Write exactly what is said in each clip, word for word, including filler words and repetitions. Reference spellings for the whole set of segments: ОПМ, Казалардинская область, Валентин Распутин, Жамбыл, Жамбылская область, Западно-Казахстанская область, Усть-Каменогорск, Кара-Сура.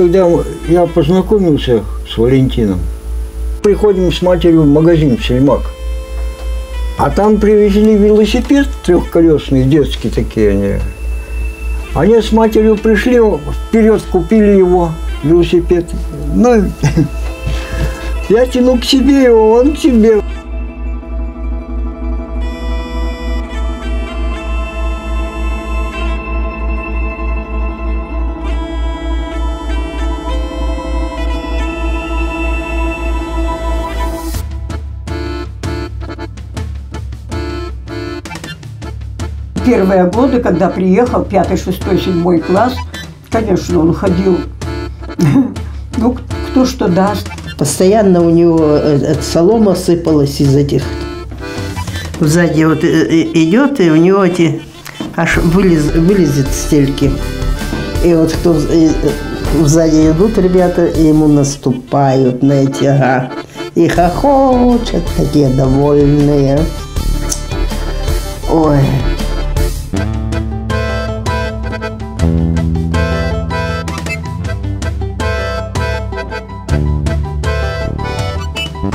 когда я познакомился с Валентином, приходим с матерью в магазин в Сельмак, а там привезли велосипед трехколесный, детские такие они. Они с матерью пришли, вперед купили его, велосипед. Ну, я тяну к себе его, он к себе. Первые годы, когда приехал, пятый, шестой, седьмой класс, конечно, он ходил, ну, кто что даст. Постоянно у него солома сыпалась из этих. Сзади вот идет, и у него эти аж вылез, вылезет стельки. И вот кто сзади идут ребята, ему наступают на эти, ага, и хохочут, такие довольные. Ой.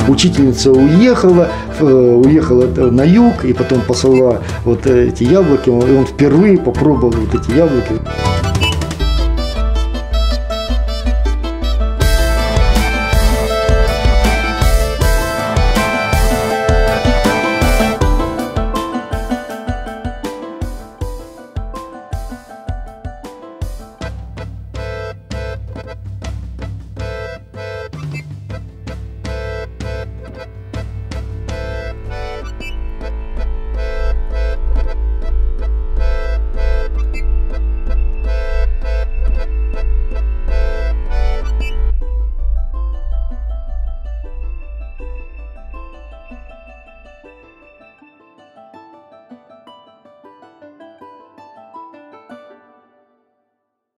Учительница уехала, уехала на юг и потом посылала вот эти яблоки, и он впервые попробовал вот эти яблоки.